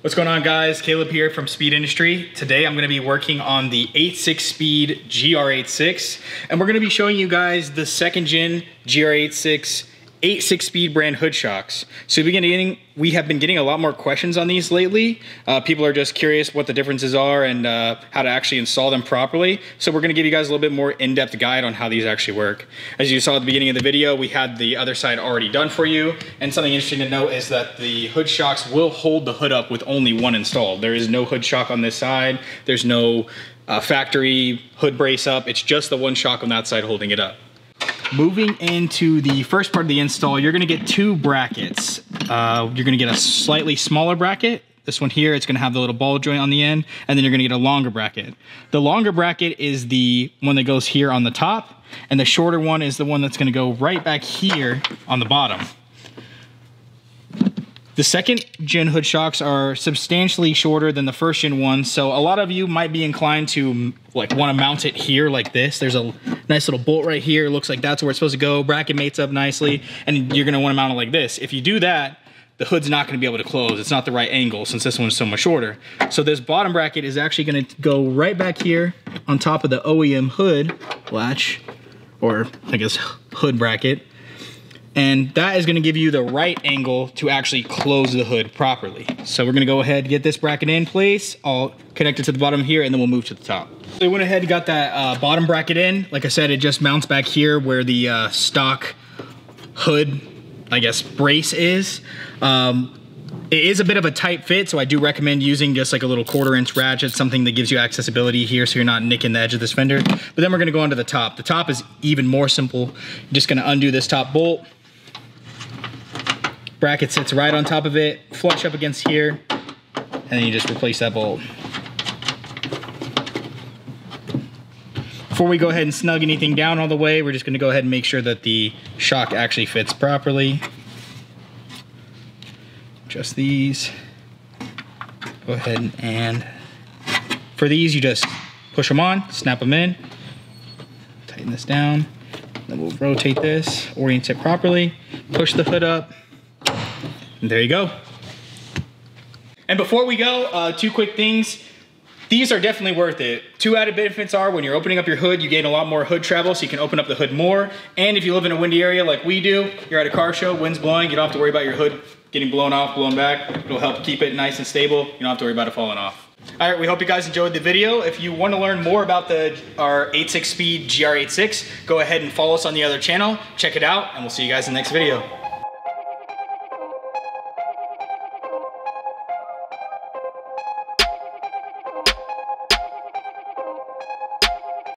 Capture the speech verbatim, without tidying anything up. What's going on, guys? Caleb here from Speed Industry. Today I'm going to be working on the eighty-six speed G R eighty-six, and we're going to be showing you guys the second gen G R eighty-six eighty-six speed brand hood shocks. So we, getting, we have been getting a lot more questions on these lately. Uh, people are just curious what the differences are and uh, how to actually install them properly. So we're gonna give you guys a little bit more in-depth guide on how these actually work. As you saw at the beginning of the video, we had the other side already done for you. And something interesting to note is that the hood shocks will hold the hood up with only one installed. There is no hood shock on this side. There's no uh, factory hood brace up. It's just the one shock on that side holding it up. Moving into the first part of the install, you're gonna get two brackets. Uh, you're gonna get a slightly smaller bracket. This one here, it's gonna have the little ball joint on the end, and then you're gonna get a longer bracket. The longer bracket is the one that goes here on the top, and the shorter one is the one that's gonna go right back here on the bottom. The second gen hood shocks are substantially shorter than the first gen one, so a lot of you might be inclined to like want to mount it here like this. There's a nice little bolt right here. It looks like that's where it's supposed to go. Bracket mates up nicely, and you're going to want to mount it like this. If you do that, the hood's not going to be able to close. It's not the right angle since this one's so much shorter. So this bottom bracket is actually going to go right back here on top of the O E M hood latch, or I guess hood bracket. And that is gonna give you the right angle to actually close the hood properly. So we're gonna go ahead and get this bracket in place. I'll connect it to the bottom here and then we'll move to the top. So we went ahead and got that uh, bottom bracket in. Like I said, it just mounts back here where the uh, stock hood, I guess, brace is. Um, It is a bit of a tight fit, so I do recommend using just like a little quarter inch ratchet, something that gives you accessibility here so you're not nicking the edge of this fender. But then we're gonna go onto the top. The top is even more simple. You're just gonna undo this top bolt. Bracket sits right on top of it, flush up against here, and then you just replace that bolt. Before we go ahead and snug anything down all the way, we're just gonna go ahead and make sure that the shock actually fits properly. Adjust these. Go ahead and, for these, you just push them on, snap them in, tighten this down, then we'll rotate this, orient it properly, push the hood up. And there you go. And before we go, uh, two quick things. These are definitely worth it. Two added benefits are when you're opening up your hood, you gain a lot more hood travel, so you can open up the hood more. And if you live in a windy area like we do, you're at a car show, wind's blowing, you don't have to worry about your hood getting blown off, blown back. It'll help keep it nice and stable. You don't have to worry about it falling off. All right, we hope you guys enjoyed the video. If you want to learn more about the our eighty-six speed G R eighty-six, go ahead and follow us on the other channel, check it out, and we'll see you guys in the next video.